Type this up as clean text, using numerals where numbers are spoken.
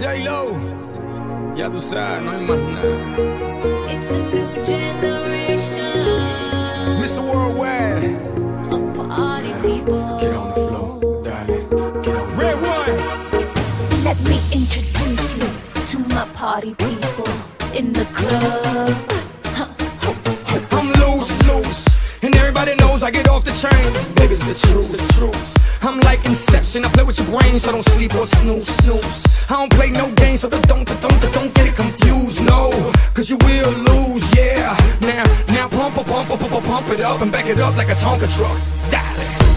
J-Lo, ya tú sabes, no hay más nada. It's a new generation, Mr. Worldwide, of party people. Get on the floor, darling, get on the floor. Let me introduce you to my party people in the club. I'm loose, and everybody knows I get off the train. Baby, it's the truth, it's the truth. I'm like Inception, I play with your brains, so don't sleep or snooze. I don't play no games, so don't get it confused, no. Cause you will lose, yeah. Now pump it up and back it up like a Tonka truck. Dial it.